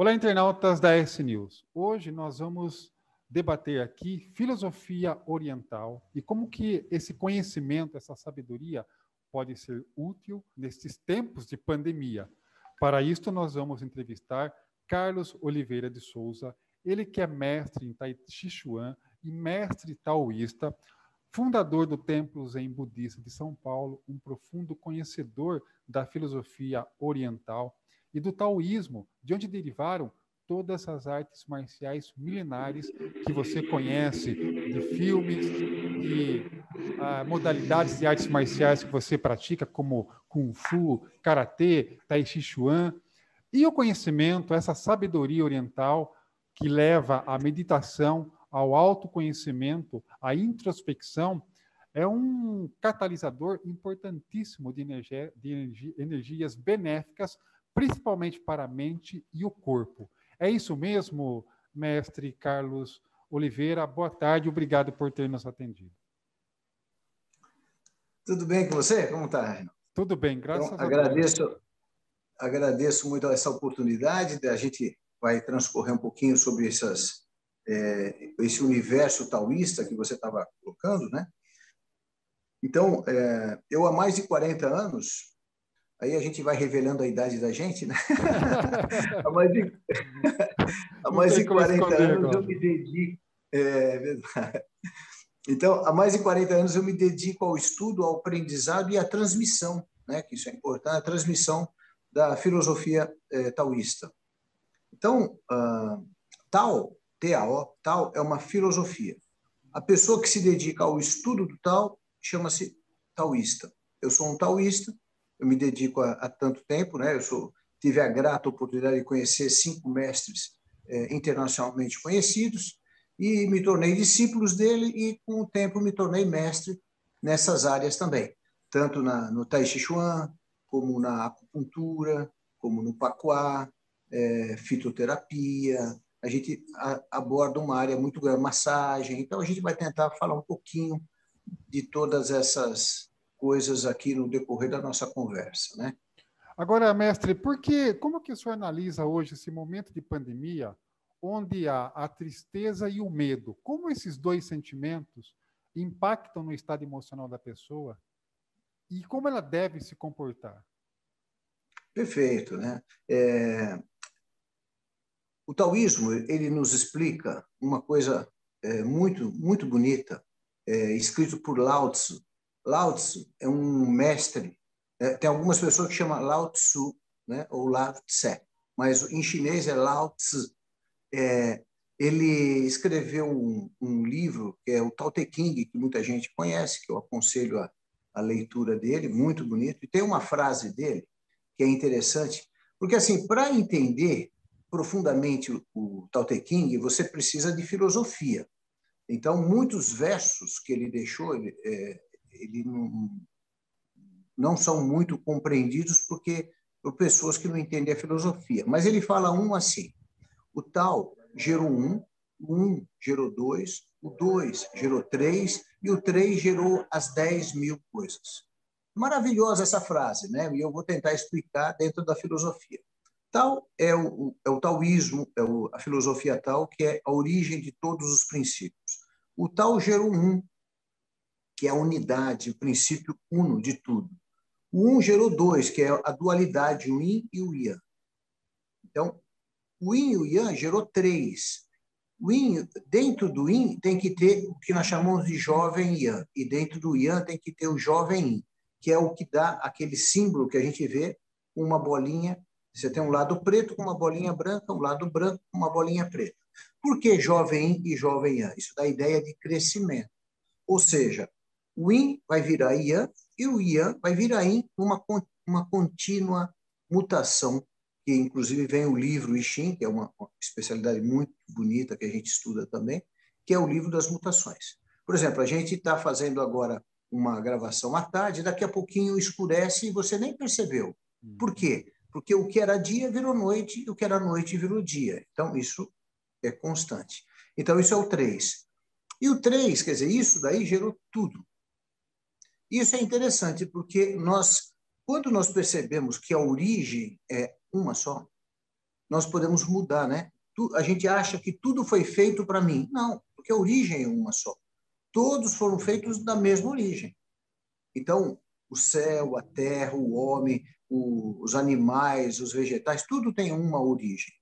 Olá, internautas da S-News. Hoje nós vamos debater aqui filosofia oriental e como que esse conhecimento, essa sabedoria pode ser útil nesses tempos de pandemia. Para isto, nós vamos entrevistar Carlos Oliveira de Souza, ele que é mestre em Tai Chi Chuan e mestre taoísta, fundador do Templo Zen Budista de São Paulo, um profundo conhecedor da filosofia oriental e do taoísmo, de onde derivaram todas as artes marciais milenares que você conhece, de filmes, de modalidades de artes marciais que você pratica, como Kung Fu, Karatê, Tai Chi Chuan, e o conhecimento, essa sabedoria oriental que leva à meditação, ao autoconhecimento, à introspecção, é um catalisador importantíssimo de energias benéficas, principalmente para a mente e o corpo. É isso mesmo, mestre Carlos Oliveira. Boa tarde, obrigado por ter nos atendido. Tudo bem com você? Como está, Renan? Tudo bem, graças a Deus. Agradeço muito essa oportunidade. A gente vai transcorrer um pouquinho sobre esse universo taoísta que você estava colocando, né? Então, eu há mais de 40 anos... Aí a gente vai revelando a idade da gente, né? Há mais de 40 anos eu me dedico... É verdade. Então, há mais de 40 anos eu me dedico ao estudo, ao aprendizado e à transmissão, né? Que isso é importante, a transmissão da filosofia taoísta. Então, Tao, T-A-O, Tao é uma filosofia. A pessoa que se dedica ao estudo do Tao chama-se taoísta. Eu sou um taoísta. Eu me dedico há tanto tempo, né? Tive a grata oportunidade de conhecer 5 mestres internacionalmente conhecidos e me tornei discípulo dele e, com o tempo, me tornei mestre nessas áreas também, tanto no Tai Chi Chuan, como na acupuntura, como no Pacuá, fitoterapia. A gente aborda uma área muito grande, massagem. Então, a gente vai tentar falar um pouquinho de todas essas coisas aqui no decorrer da nossa conversa, né? Agora, mestre, como que o senhor analisa hoje esse momento de pandemia, onde há a tristeza e o medo? Como esses dois sentimentos impactam no estado emocional da pessoa e como ela deve se comportar? Perfeito, né? O taoísmo, ele nos explica uma coisa muito, muito bonita, escrito por Lao Tzu. Lao Tzu é um mestre. Tem algumas pessoas que chamam Lao Tzu, né? Ou Lao Tse, mas em chinês é Lao Tzu. Ele escreveu um livro que é o Tao Te Ching, que muita gente conhece, que eu aconselho a leitura dele, muito bonito. E tem uma frase dele que é interessante, porque assim, para entender profundamente o Tao Te Ching, você precisa de filosofia. Então, muitos versos que ele deixou ele não são muito compreendidos por pessoas que não entendem a filosofia. Mas ele fala assim: o Tao gerou o um gerou 2, o 2 gerou 3 e o 3 gerou as 10.000 coisas. Maravilhosa essa frase, né? E eu vou tentar explicar dentro da filosofia. Tao é o taoísmo, a filosofia Tao, que é a origem de todos os princípios. O Tao gerou um, que é a unidade, o princípio uno de tudo. O 1 gerou 2, que é a dualidade, o Yin e o Yang. Então, o Yin e o Yang gerou 3. O Yin, dentro do Yin tem que ter o que nós chamamos de jovem Yang, e dentro do Yang tem que ter o jovem Yin, que é o que dá aquele símbolo que a gente vê, uma bolinha. Você tem um lado preto com uma bolinha branca, um lado branco com uma bolinha preta. Por que jovem Yin e jovem Yang? Isso dá a ideia de crescimento. Ou seja, o Yin vai virar Yang e o Yang vai virar Yin, uma contínua mutação, que inclusive vem o livro I Ching, que é uma especialidade muito bonita que a gente estuda também, que é o livro das mutações. Por exemplo, a gente está fazendo agora uma gravação à tarde, daqui a pouquinho escurece e você nem percebeu. Por quê? Porque o que era dia virou noite e o que era noite virou dia. Então, isso é constante. Então, isso é o 3. E o 3, quer dizer, isso daí gerou tudo. Isso é interessante, porque quando nós percebemos que a origem é uma só, nós podemos mudar, né? A gente acha que tudo foi feito para mim. Não, porque a origem é uma só. Todos foram feitos da mesma origem. Então, o céu, a terra, o homem, os animais, os vegetais, tudo tem uma origem.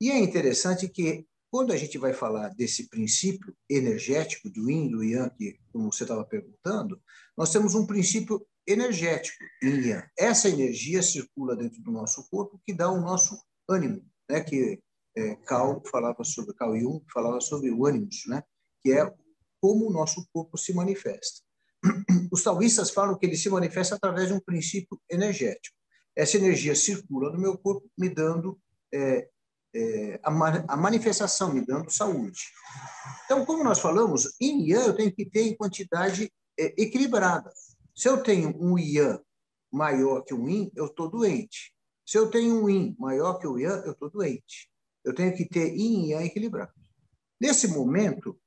E é interessante que, quando a gente vai falar desse princípio energético do Yin, do Yang, que, como você estava perguntando, nós temos um princípio energético, Yin Yang. Essa energia circula dentro do nosso corpo, que dá o nosso ânimo, né? Que Carl Jung falava sobre o ânimo, né? Que é como o nosso corpo se manifesta. Os taoístas falam que ele se manifesta através de um princípio energético. Essa energia circula no meu corpo, me dando a manifestação, me dando saúde. Então, como nós falamos, Yin Yang eu tenho que ter em quantidade equilibrada. Se eu tenho um Yang maior que um Yin, eu estou doente. Se eu tenho um Yin maior que o Yang, eu estou doente. Eu tenho que ter Yin e Yang equilibrado. Nesse momento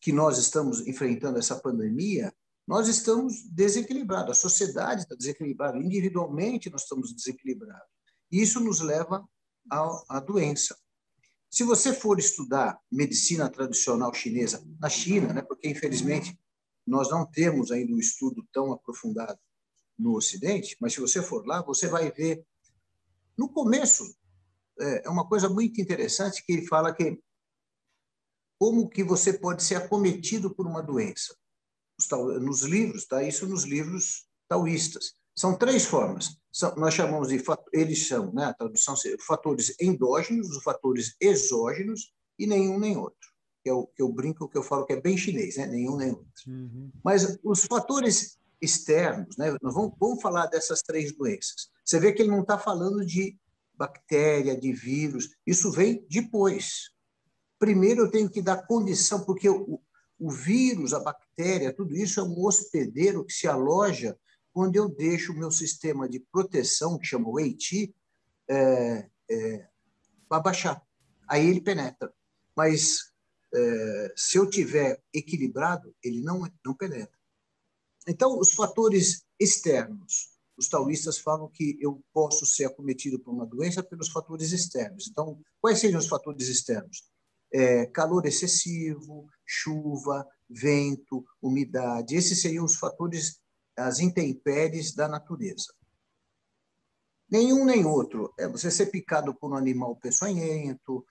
que nós estamos enfrentando essa pandemia, nós estamos desequilibrados. A sociedade está desequilibrada. Individualmente, nós estamos desequilibrados. Isso nos leva à doença. Se você for estudar medicina tradicional chinesa na China, né, porque, infelizmente, nós não temos ainda um estudo tão aprofundado no Ocidente, mas se você for lá, você vai ver. No começo, é uma coisa muito interessante que ele fala que como que você pode ser acometido por uma doença. Nos livros, tá? Isso nos livros taoístas. São três formas. Nós chamamos de, eles são, né, a tradução, fatores endógenos, os fatores exógenos e nenhum nem outro. Que eu brinco, que eu falo que é bem chinês, né? Nenhum nem outro. Uhum. Mas os fatores externos, né? Nós vamos falar dessas três doenças. Você vê que ele não está falando de bactéria, de vírus, isso vem depois. Primeiro eu tenho que dar condição, porque o vírus, a bactéria, tudo isso é um hospedeiro que se aloja quando eu deixo o meu sistema de proteção, que chama Wei Qi, abaixar. Aí ele penetra. Mas se eu tiver equilibrado, ele não penetra. Então, os fatores externos. Os taoístas falam que eu posso ser acometido por uma doença pelos fatores externos. Então, quais seriam os fatores externos? Calor excessivo, chuva, vento, umidade. Esses seriam os fatores, as intempéries da natureza. Nenhum nem outro. É você ser picado por um animal peçonhento,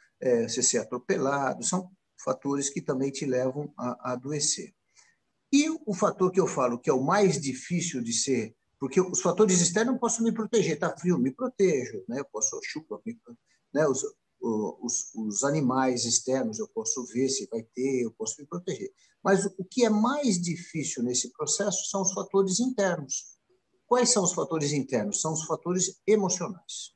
você ser atropelado. São fatores que também te levam a adoecer. E o fator que eu falo que é o mais difícil de ser, porque os fatores externos eu posso me proteger. Está frio, me protejo, né? Eu posso chuva, né? Os animais externos eu posso ver se vai ter, eu posso me proteger. Mas o que é mais difícil nesse processo são os fatores internos. Quais são os fatores internos? São os fatores emocionais.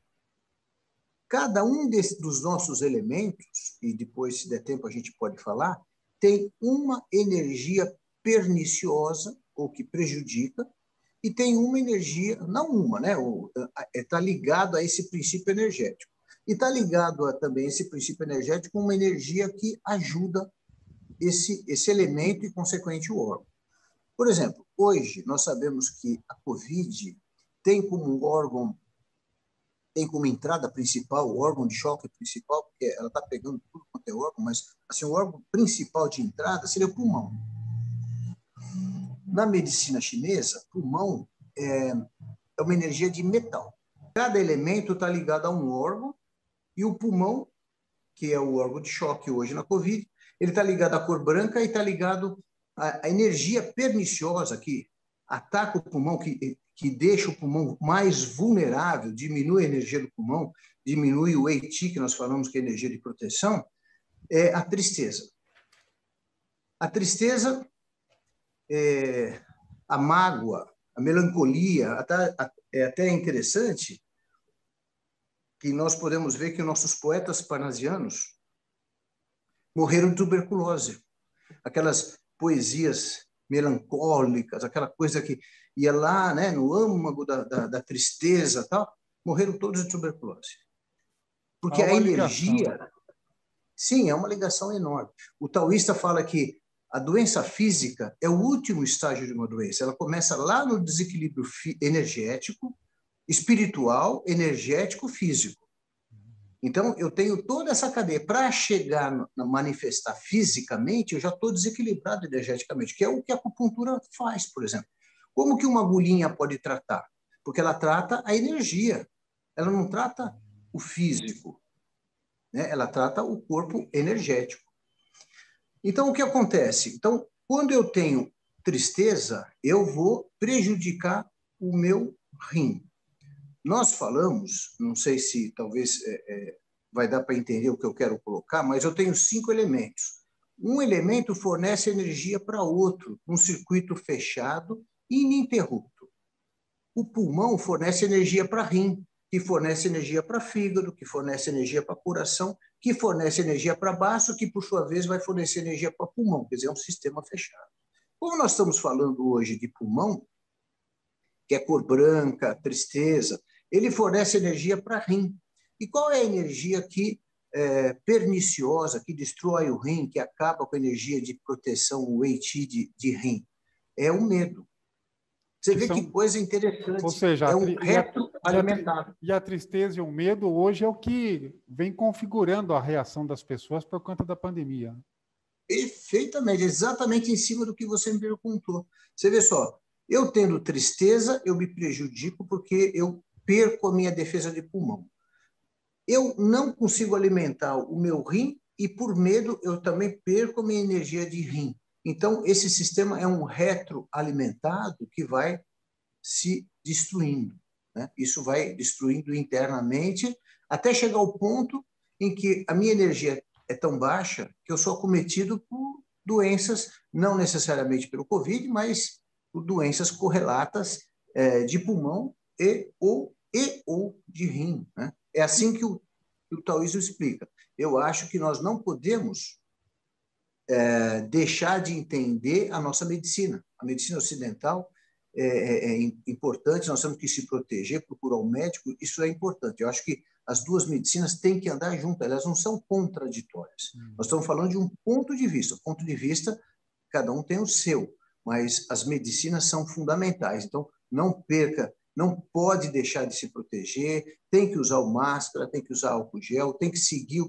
Cada um dos nossos elementos, e depois, se der tempo, a gente pode falar, tem uma energia perniciosa ou que prejudica, e tem uma energia, não uma, né? Está ligado a esse princípio energético. E está ligado a, também esse princípio energético, uma energia que ajuda esse elemento e, consequente, o órgão. Por exemplo, hoje nós sabemos que a Covid tem como órgão, tem como entrada principal, o órgão de choque principal, porque ela está pegando tudo quanto é órgão, mas assim, o órgão principal de entrada seria o pulmão. Na medicina chinesa, pulmão é uma energia de metal. Cada elemento está ligado a um órgão e o pulmão, que é o órgão de choque hoje na Covid, ele está ligado à cor branca e está ligado à energia perniciosa que ataca o pulmão, que deixa o pulmão mais vulnerável, diminui a energia do pulmão, diminui o Wei Qi, que nós falamos que é energia de proteção, é a tristeza. A tristeza, a mágoa, a melancolia, é até interessante que nós podemos ver que nossos poetas parnasianos morreram de tuberculose. Aquelas poesias melancólicas, aquela coisa que ia lá, né, no âmago da tristeza, tal, morreram todos de tuberculose. Porque a energia... Sim, é uma ligação enorme. O taoísta fala que a doença física é o último estágio de uma doença. Ela começa lá no desequilíbrio energético espiritual, energético, físico. Então, eu tenho toda essa cadeia. Para chegar a manifestar fisicamente, eu já estou desequilibrado energeticamente, que é o que a acupuntura faz, por exemplo. Como que uma agulhinha pode tratar? Porque ela trata a energia, ela não trata o físico, né? Ela trata o corpo energético. Então, o que acontece? Então, quando eu tenho tristeza, eu vou prejudicar o meu rim. Nós falamos, não sei se talvez vai dar para entender o que eu quero colocar, mas eu tenho 5 elementos. Um elemento fornece energia para outro, um circuito fechado e ininterrupto. O pulmão fornece energia para rim, que fornece energia para fígado, que fornece energia para coração, que fornece energia para baço, que por sua vez vai fornecer energia para pulmão, quer dizer, é um sistema fechado. Como nós estamos falando hoje de pulmão, que é cor branca, tristeza, ele fornece energia para rim. E qual é a energia que é perniciosa, que destrói o rim, que acaba com a energia de proteção, o Wei Qi de rim? É o medo. Você vê que coisa interessante. Ou seja, é um reto alimentado. E a tristeza e o medo hoje é o que vem configurando a reação das pessoas por conta da pandemia. Perfeitamente, exatamente em cima do que você me perguntou. Você vê só, eu tendo tristeza, eu me prejudico porque eu perco a minha defesa de pulmão. Eu não consigo alimentar o meu rim e, por medo, eu também perco a minha energia de rim. Então, esse sistema é um retroalimentado que vai se destruindo, né? Isso vai destruindo internamente até chegar ao ponto em que a minha energia é tão baixa que eu sou acometido por doenças, não necessariamente pelo Covid, mas por doenças correlatas de pulmão e ou de rim, né? É assim que o taoísmo explica. Eu acho que nós não podemos deixar de entender a nossa medicina. A medicina ocidental é importante, nós temos que se proteger, procurar um médico, isso é importante. Eu acho que as duas medicinas têm que andar juntas, elas não são contraditórias. Nós estamos falando de um ponto de vista. O ponto de vista, cada um tem o seu, mas as medicinas são fundamentais. Então, não perca, não pode deixar de se proteger, tem que usar o máscara, tem que usar álcool gel, tem que seguir o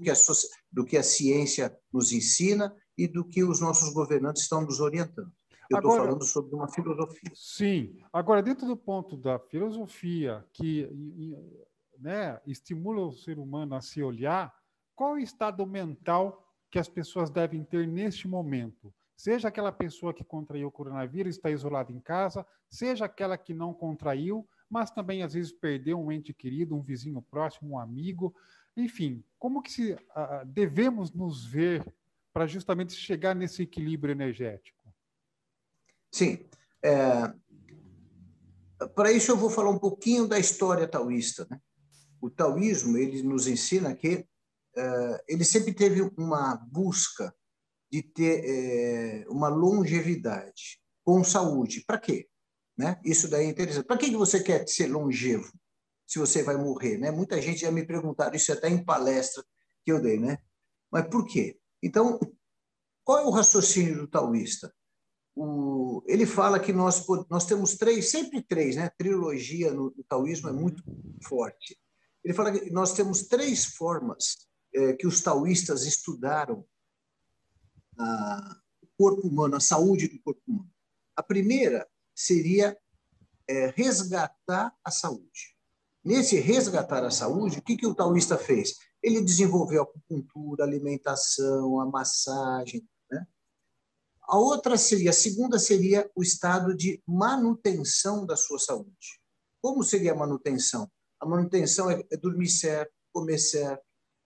que a ciência nos ensina, e do que os nossos governantes estão nos orientando. Eu estou falando sobre uma filosofia. Sim. Agora, dentro do ponto da filosofia, que estimula o ser humano a se olhar, qual é o estado mental que as pessoas devem ter neste momento? Seja aquela pessoa que contraiu o coronavírus, está isolada em casa, seja aquela que não contraiu, mas também, às vezes, perdeu um ente querido, um vizinho próximo, um amigo. Enfim, como que devemos nos ver para justamente chegar nesse equilíbrio energético? Sim. Para isso eu vou falar um pouquinho da história taoísta, né? O taoísmo, ele nos ensina que ele sempre teve uma busca de ter uma longevidade com saúde. Para quê? Né? Isso daí é interessante. Para que você quer ser longevo se você vai morrer, né? Muita gente já me perguntaram isso até em palestra que eu dei, né? Mas por quê? Então, qual é o raciocínio do taoísta? Ele fala que nós temos sempre três, né? Trilogia no taoísmo é muito forte. Ele fala que nós temos 3 formas que os taoístas estudaram o corpo humano, a saúde do corpo humano. A primeira seria resgatar a saúde. Nesse resgatar a saúde, o que o taoísta fez? Ele desenvolveu a acupuntura, a alimentação, a massagem, né? A segunda seria o estado de manutenção da sua saúde. Como seria a manutenção? A manutenção é dormir certo, comer certo,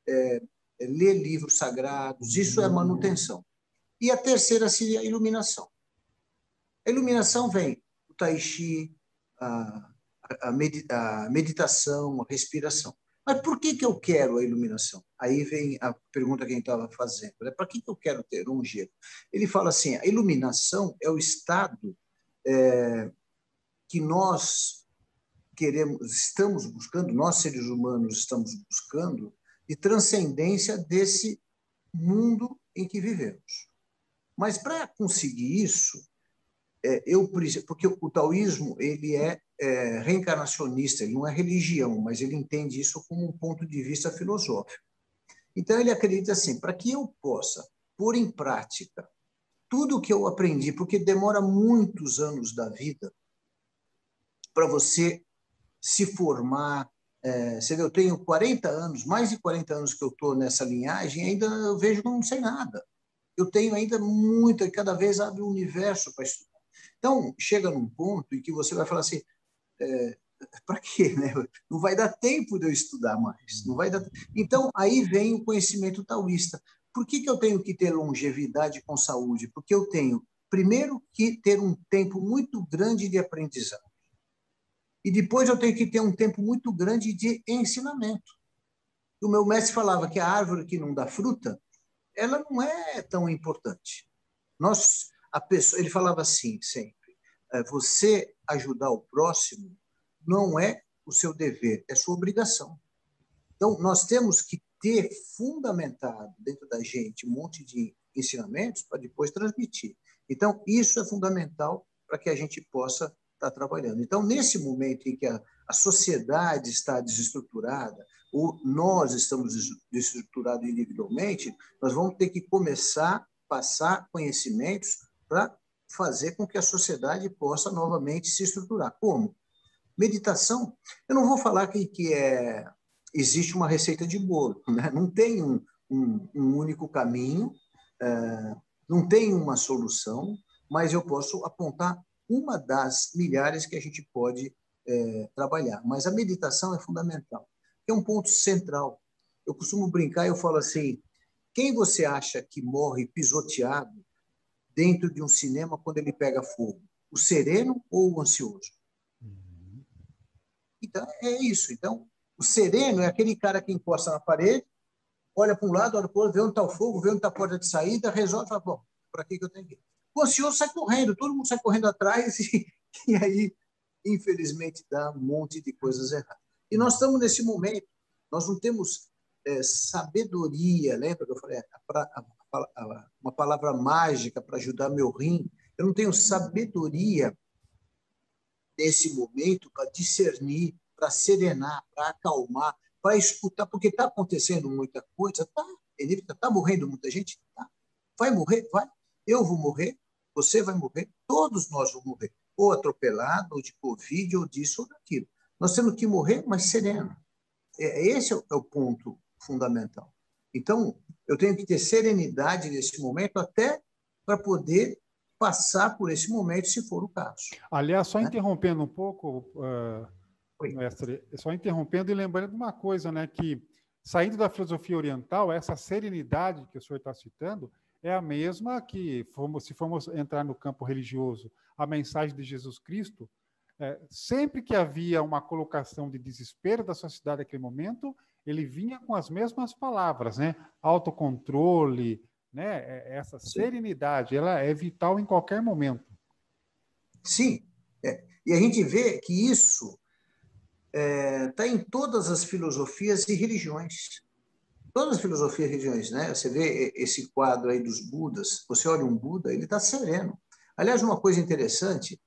é ler livros sagrados, isso é manutenção. E a terceira seria a iluminação. A iluminação vem o tai chi, a meditação, a respiração. Mas por que eu quero a iluminação? Aí vem a pergunta que a gente estava fazendo, né? Para que eu quero ter um jeito? Ele fala assim, a iluminação é o estado que nós queremos, estamos buscando, nós seres humanos estamos buscando, de transcendência desse mundo em que vivemos. Mas para conseguir isso, porque o taoísmo ele é reencarnacionista, ele não é religião, mas ele entende isso como um ponto de vista filosófico. Então, ele acredita assim, para que eu possa pôr em prática tudo o que eu aprendi, porque demora muitos anos da vida para você se formar. Você vê, eu tenho 40 anos, mais de 40 anos que eu estou nessa linhagem, ainda eu vejo que eu não sei nada. Eu tenho ainda muita, cada vez abre um universo para estudar. Então, chega num ponto em que você vai falar assim, para quê, né? Não vai dar tempo de eu estudar mais. Não vai dar... Então, aí vem o conhecimento taoísta. Por que eu tenho que ter longevidade com saúde? Porque eu tenho, primeiro, que ter um tempo muito grande de aprendizado. E depois eu tenho que ter um tempo muito grande de ensinamento. O meu mestre falava que a árvore que não dá fruta, ela não é tão importante. Ele falava assim sempre, você ajudar o próximo não é o seu dever, é sua obrigação. Então, nós temos que ter fundamentado dentro da gente um monte de ensinamentos para depois transmitir. Então, isso é fundamental para que a gente possa estar trabalhando. Então, nesse momento em que a sociedade está desestruturada, ou nós estamos desestruturados individualmente, nós vamos ter que começar a passar conhecimentos para fazer com que a sociedade possa novamente se estruturar. Como? Meditação. Eu não vou falar que existe uma receita de bolo, né? Não tem um único caminho, não tem uma solução, mas eu posso apontar uma das milhares que a gente pode trabalhar. Mas a meditação é fundamental, é um ponto central. Eu costumo brincar, eu falo assim, quem você acha que morre pisoteado dentro de um cinema quando ele pega fogo? O sereno ou o ansioso? Então, é isso. Então, o sereno é aquele cara que encosta na parede, olha para um lado, olha para o outro, vê onde está o fogo, vê onde está a porta de saída, resolve e fala, bom, para que eu tenho que ir? O ansioso sai correndo, todo mundo sai correndo atrás e aí, infelizmente, dá um monte de coisas erradas. E nós estamos nesse momento, nós não temos sabedoria, lembra que eu falei uma palavra mágica para ajudar meu rim? Eu não tenho sabedoria nesse momento para discernir, para serenar, para acalmar, para escutar, porque está acontecendo muita coisa, está morrendo muita gente, tá. Vai morrer, vai, eu vou morrer, você vai morrer, todos nós vamos morrer, ou atropelado, ou de Covid, ou disso, ou daquilo. Nós temos que morrer, mas sereno. Esse é o ponto fundamental. Então, eu tenho que ter serenidade nesse momento até para poder passar por esse momento, se for o caso. Aliás, só interrompendo um pouco, mestre, só interrompendo e lembrando de uma coisa, né, que saindo da filosofia oriental, essa serenidade que o senhor está citando é a mesma que, se formos entrar no campo religioso, a mensagem de Jesus Cristo, sempre que havia uma colocação de desespero da sociedade naquele momento, ele vinha com as mesmas palavras, né? Autocontrole, né? Essa serenidade, ela é vital em qualquer momento. Sim, e a gente vê que isso está em todas as filosofias e religiões. Todas as filosofias e religiões, né? Você vê esse quadro aí dos Budas, você olha um Buda, ele está sereno. Aliás, uma coisa interessante,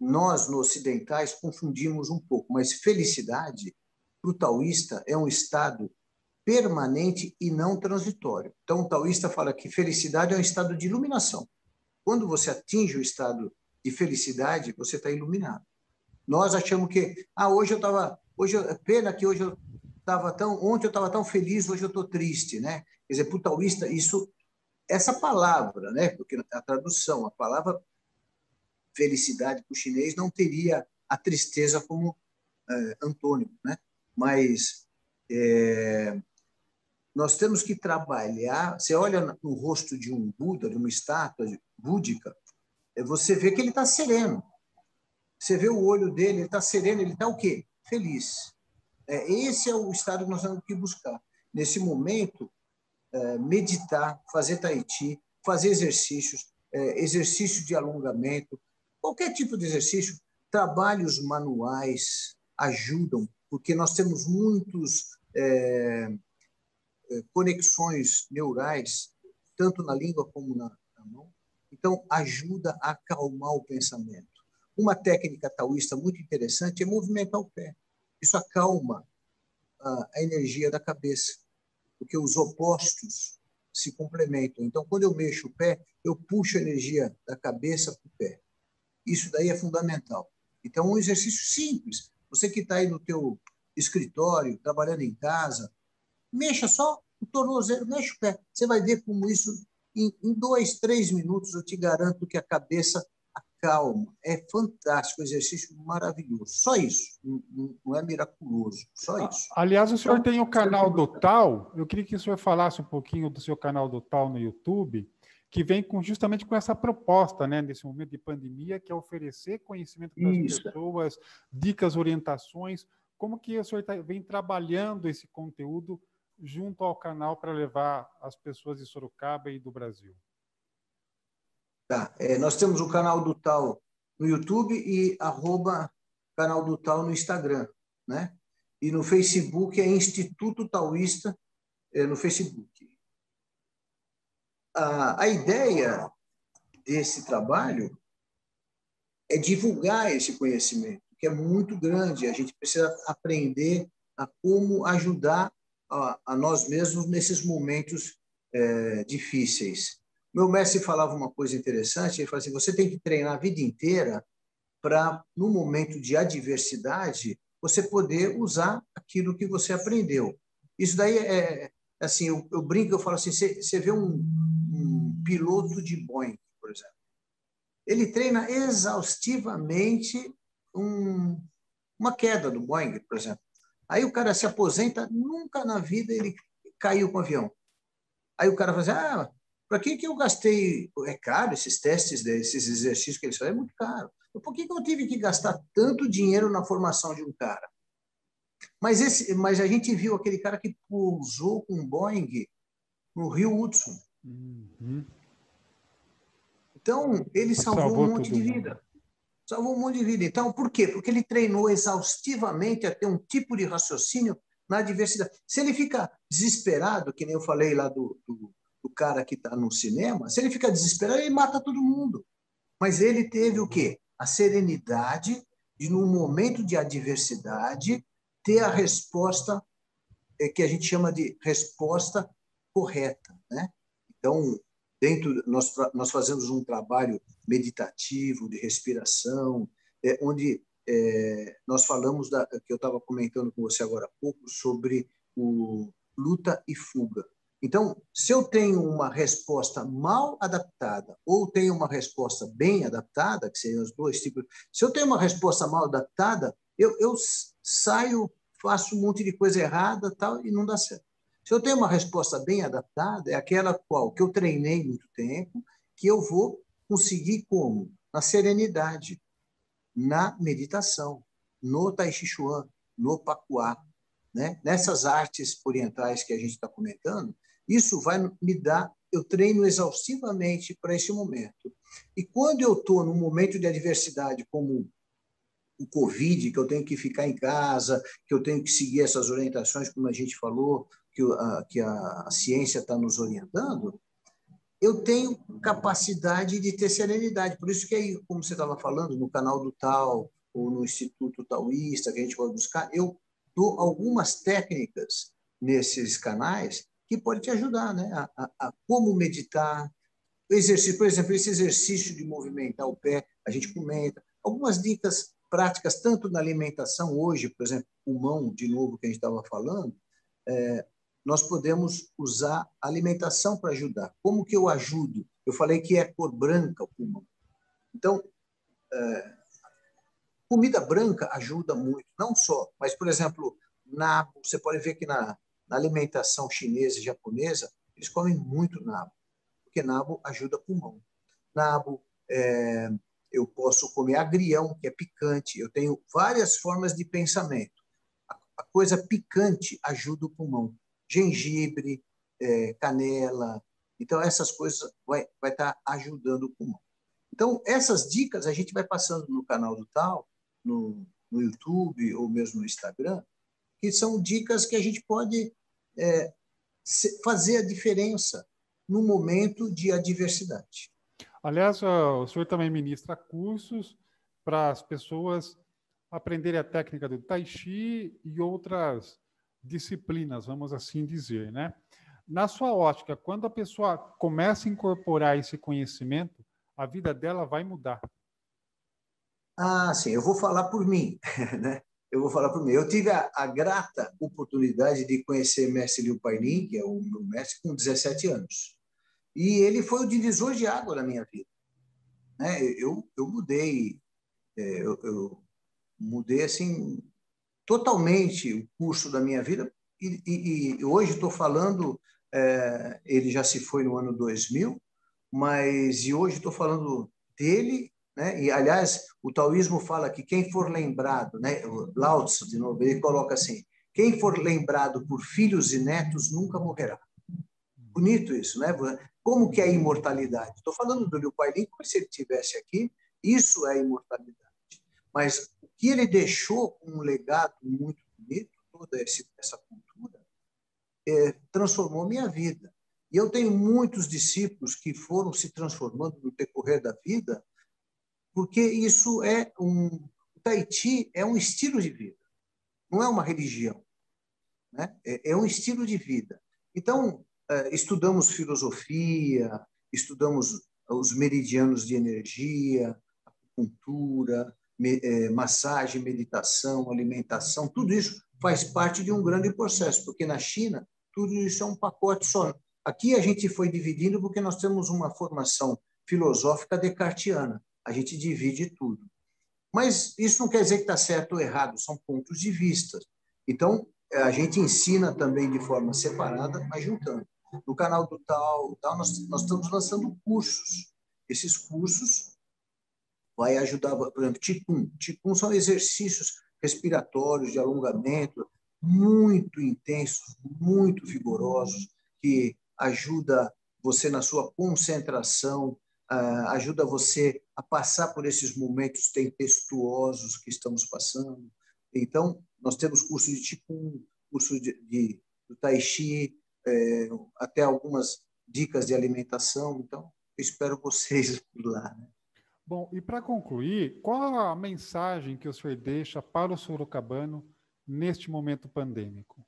nós, no ocidentais, confundimos um pouco, mas felicidade, para o taoísta, é um estado permanente e não transitório. Então, o taoísta fala que felicidade é um estado de iluminação. Quando você atinge o estado de felicidade, você está iluminado. Nós achamos que, ontem eu estava tão feliz, hoje eu estou triste, né? Quer dizer, para o taoísta, essa palavra, né? Porque a tradução, a palavra felicidade para o chinês não teria a tristeza como antônimo, né? Mas nós temos que trabalhar. Você olha no rosto de um Buda, de uma estátua búdica, você vê que ele está sereno. Você vê o olho dele, ele está sereno, ele está o quê? Feliz. Esse é o estado que nós temos que buscar. Nesse momento, meditar, fazer tai chi, fazer exercícios, exercício de alongamento, qualquer tipo de exercício, trabalhos manuais ajudam, porque nós temos muitas conexões neurais, tanto na língua como na mão, Então, ajuda a acalmar o pensamento. Uma técnica taoísta muito interessante é movimentar o pé. Isso acalma a energia da cabeça, porque os opostos se complementam. Então, quando eu mexo o pé, eu puxo a energia da cabeça para o pé. Isso daí é fundamental. Então, é um exercício simples. Você que está aí no teu escritório, trabalhando em casa, mexa só o tornozelo, mexe o pé. Você vai ver como isso, em 2, 3 minutos, eu te garanto que a cabeça acalma. É fantástico, um exercício maravilhoso. Só isso, não é miraculoso, só isso. Aliás, o senhor tem o canal do Tao, eu queria que o senhor falasse um pouquinho do seu canal do Tao no YouTube, que vem justamente com essa proposta, né, nesse momento de pandemia, que é oferecer conhecimento para as pessoas, dicas, orientações. Como que o senhor vem trabalhando esse conteúdo junto ao canal para levar as pessoas de Sorocaba e do Brasil? Tá. Nós temos o canal do Tao no YouTube e @canal do Tao no Instagram, né? E no Facebook é Instituto Taoísta, no Facebook. A ideia desse trabalho é divulgar esse conhecimento, que é muito grande. A gente precisa aprender a como ajudar a nós mesmos nesses momentos difíceis. Meu mestre falava uma coisa interessante, ele falava assim, você tem que treinar a vida inteira para, no momento de adversidade, você poder usar aquilo que você aprendeu. Isso daí é... Assim, eu brinco, eu falo assim, você vê um piloto de Boeing, por exemplo. Ele treina exaustivamente uma queda do Boeing, por exemplo. Aí o cara se aposenta, nunca na vida ele caiu com o avião. Aí o cara fala assim, para que eu gastei? É caro esses testes, esses exercícios que eles fazem, é muito caro. Por que eu tive que gastar tanto dinheiro na formação de um cara? Mas a gente viu aquele cara que pousou com um Boeing no Rio Hudson. Uhum. Então, ele salvou um monte de vida. Salvou um monte de vida. Então, por quê? Porque ele treinou exaustivamente a ter um tipo de raciocínio na adversidade. Se ele fica desesperado, que nem eu falei lá do cara que está no cinema, se ele fica desesperado, ele mata todo mundo. Mas ele teve o quê? A serenidade de, num momento de adversidade, ter a resposta que a gente chama de resposta correta, né? Então, nós fazemos um trabalho meditativo, de respiração, onde nós falamos, que eu estava comentando com você agora há pouco, sobre o luta e fuga. Então, se eu tenho uma resposta mal adaptada ou tenho uma resposta bem adaptada, que seriam os dois tipos, se eu tenho uma resposta mal adaptada, eu saio, faço um monte de coisa errada tal, e não dá certo. Se eu tenho uma resposta bem adaptada, é aquela qual que eu treinei muito tempo, que eu vou conseguir como? Na serenidade, na meditação, no Tai Chi Chuan, no Pacuá, né? Nessas artes orientais que a gente está comentando, isso vai me dar, eu treino exaustivamente para esse momento. E quando eu estou num momento de adversidade como o Covid, que eu tenho que ficar em casa, que eu tenho que seguir essas orientações, como a gente falou, que a ciência está nos orientando, eu tenho capacidade de ter serenidade. Por isso que aí, como você estava falando, no canal do Tao ou no Instituto Taoísta, que a gente vai buscar, eu dou algumas técnicas nesses canais que podem te ajudar, né? A como meditar, exercício, por exemplo, esse exercício de movimentar o pé, a gente comenta, algumas dicas práticas, tanto na alimentação hoje, por exemplo, pulmão, de novo, que a gente estava falando, nós podemos usar a alimentação para ajudar. Como que eu ajudo? Eu falei que é cor branca o pulmão. Então, comida branca ajuda muito, não só, mas, por exemplo, você pode ver que na alimentação chinesa e japonesa, eles comem muito nabo, porque nabo ajuda o pulmão. Nabo eu posso comer agrião, que é picante. Eu tenho várias formas de pensamento. A coisa picante ajuda o pulmão. Gengibre, canela. Então, essas coisas vai estar ajudando o pulmão. Então, essas dicas a gente vai passando no canal do Tao, no YouTube ou mesmo no Instagram, que são dicas que a gente pode fazer a diferença no momento de adversidade. Aliás, o senhor também ministra cursos para as pessoas aprenderem a técnica do Tai Chi e outras disciplinas, vamos assim dizer, né? Na sua ótica, quando a pessoa começa a incorporar esse conhecimento, a vida dela vai mudar. Ah, sim, eu vou falar por mim, né? Eu vou falar por mim. Eu tive a grata oportunidade de conhecer o mestre Liu Pai Lin, que é o meu mestre, com 17 anos. E ele foi o divisor de água na minha vida, né? Eu mudei assim totalmente o curso da minha vida. E hoje estou falando, ele já se foi no ano 2000, mas e hoje estou falando dele, né? E aliás, o taoísmo fala que quem for lembrado, né? Lao Tzu, de novo, ele coloca assim: quem for lembrado por filhos e netos nunca morrerá. Bonito isso, né? Como que é a imortalidade? Estou falando do Liu Pai Lin, como se ele estivesse aqui, isso é a imortalidade. Mas o que ele deixou um legado muito bonito, toda essa cultura, transformou minha vida. E eu tenho muitos discípulos que foram se transformando no decorrer da vida, porque isso é o Tai Chi é um estilo de vida, não é uma religião, né? É um estilo de vida. Então, estudamos filosofia, estudamos os meridianos de energia, acupuntura, massagem, meditação, alimentação, tudo isso faz parte de um grande processo, porque na China tudo isso é um pacote só. Aqui a gente foi dividindo porque nós temos uma formação filosófica descartiana, a gente divide tudo. Mas isso não quer dizer que está certo ou errado, são pontos de vista. Então, a gente ensina também de forma separada, mas juntando. No canal do Tao nós estamos lançando cursos. Esses cursos vai ajudar, por exemplo, Chi Kung. Chi Kung são exercícios respiratórios, de alongamento, muito intensos, muito vigorosos, que ajuda você na sua concentração, ajuda você a passar por esses momentos tempestuosos que estamos passando. Então, nós temos curso de Chi Kung, curso do Tai Chi, até algumas dicas de alimentação. Então, eu espero vocês por lá, né? Bom, e para concluir, qual a mensagem que o senhor deixa para o sorocabano neste momento pandêmico?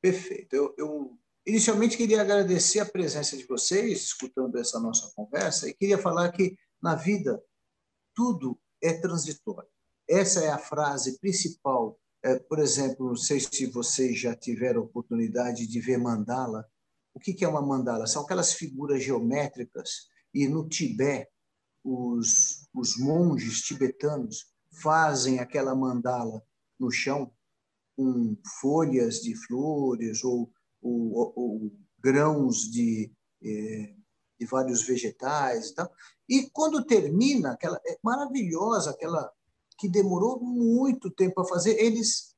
Perfeito. Eu inicialmente queria agradecer a presença de vocês, escutando essa nossa conversa, e queria falar que, na vida, tudo é transitório. Essa é a frase principal. Por exemplo, não sei se vocês já tiveram a oportunidade de ver mandala. O que é uma mandala? São aquelas figuras geométricas, e no Tibete, os monges tibetanos fazem aquela mandala no chão com folhas de flores ou grãos de vários vegetais e tal. E quando termina, aquela é maravilhosa, aquela que demorou muito tempo a fazer, eles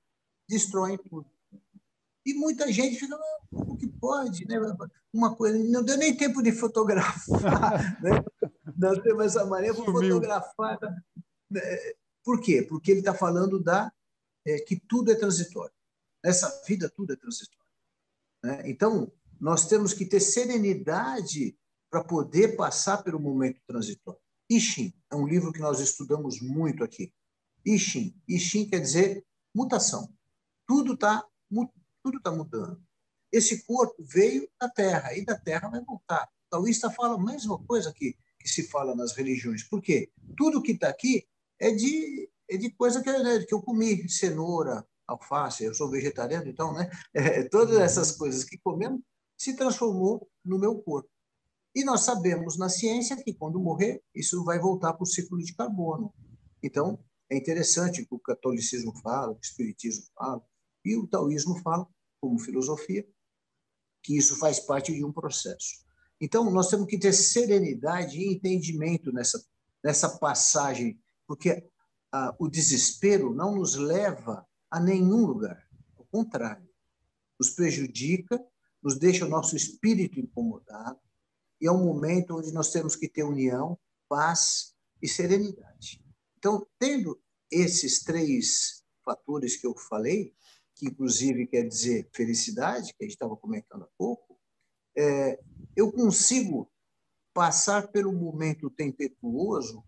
destroem tudo. E muita gente fica, o que pode, né? Uma coisa, não deu nem tempo de fotografar, né? Não tem mais a maneira, vou fotografar. Por quê? Porque ele está falando que tudo é transitório. Nessa vida, tudo é transitório, né? Então, nós temos que ter serenidade para poder passar pelo momento transitório. I Ching é um livro que nós estudamos muito aqui. I Ching. I Ching quer dizer mutação. Tudo está mudando. Esse corpo veio da Terra e da Terra vai voltar. O taoísta fala a mesma coisa que se fala nas religiões. Por quê? Tudo que está aqui é de coisa que eu comi. Cenoura, alface, eu sou vegetariano, então, né? Todas essas coisas que comemos se transformou no meu corpo. E nós sabemos na ciência que quando morrer, isso vai voltar para o ciclo de carbono. Então, é interessante o que o catolicismo fala, o que o espiritismo fala, e o taoísmo fala, como filosofia, que isso faz parte de um processo. Então, nós temos que ter serenidade e entendimento nessa passagem, porque o desespero não nos leva a nenhum lugar, ao contrário, nos prejudica, nos deixa o nosso espírito incomodado, e é um momento onde nós temos que ter união, paz e serenidade. Então, tendo esses três fatores que eu falei, que inclusive quer dizer felicidade, que a gente estava comentando há pouco, eu consigo passar pelo momento tempestuoso,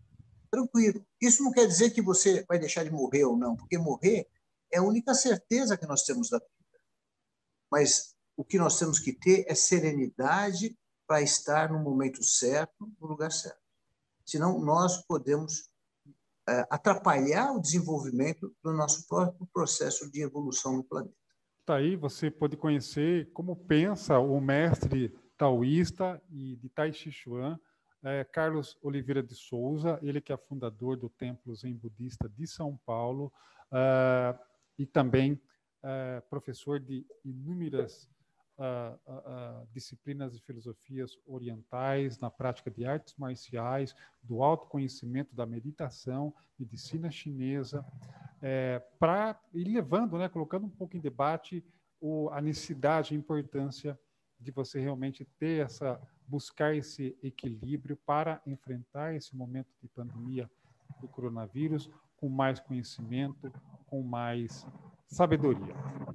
tranquilo. Isso não quer dizer que você vai deixar de morrer ou não, porque morrer é a única certeza que nós temos da vida. Mas o que nós temos que ter é serenidade para estar no momento certo, no lugar certo. Senão, nós podemos atrapalhar o desenvolvimento do nosso próprio processo de evolução no planeta. Daí você pode conhecer como pensa o mestre taoísta e de Tai Chi Chuan, Carlos Oliveira de Souza, ele que é fundador do Templo Zen Budista de São Paulo e também professor de inúmeras disciplinas e filosofias orientais, na prática de artes marciais, do autoconhecimento, da meditação, medicina chinesa, para ir levando, né, colocando um pouco em debate a necessidade e a importância de você realmente ter buscar esse equilíbrio para enfrentar esse momento de pandemia do coronavírus com mais conhecimento, com mais sabedoria.